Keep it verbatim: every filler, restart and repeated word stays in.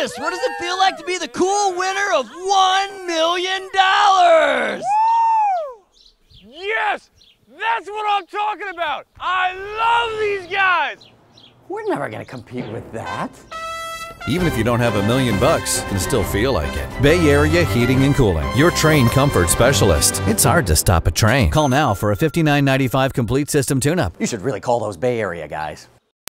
nervous. What does it feel like to be the cool winner of one million dollars? Yes, that's what I'm talking about. I love these guys. We're never gonna compete with that. Even if you don't have a million bucks, it can still feel like it. Bay Area Heating and Cooling, your train comfort specialist. It's hard to stop a train. Call now for a fifty-nine ninety-five complete system tune-up. You should really call those Bay Area guys.